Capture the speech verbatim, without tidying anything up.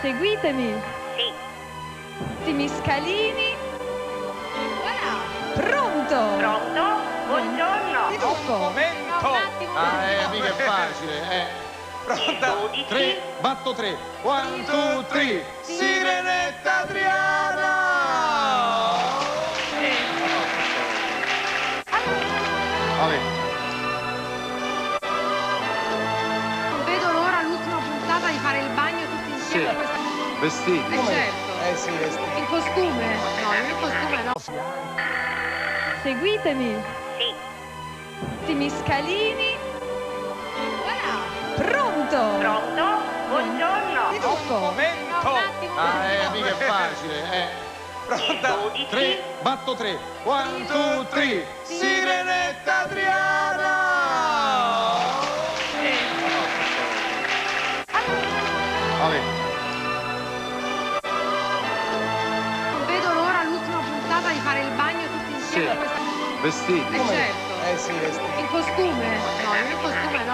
Seguitemi. Sì. Timiscalini. Voilà. Pronto. Pronto. Buongiorno. Tutto. Un momento. No, un attimo, un ah, eh, mica è facile, eh. Pronta. Tre. Batto tre. One, two, three. Sirenetta Adriana. Non vedo l'ora, l'ultima puntata, di fare il bagno tutti insieme. Sì. Questa... vestiti. Eh certo. Eh sì, vestiti. In costume. No, il mio costume no. Seguitemi. Sì. Timiscalini. Voilà. Pronto. Pronto. Buongiorno. Tutto. Tutto. Un momento. No, un attimo. Ah, eh, mica è facile, eh. Pronta? tre, batto tre. One, two, three. Sirenetta Adriana! Vabbè. Non vedo l'ora, l'ultima puntata, di fare il bagno tutti insieme. Sì. Vestiti. Eh certo. Eh sì, vestiti. In costume. No, in costume no.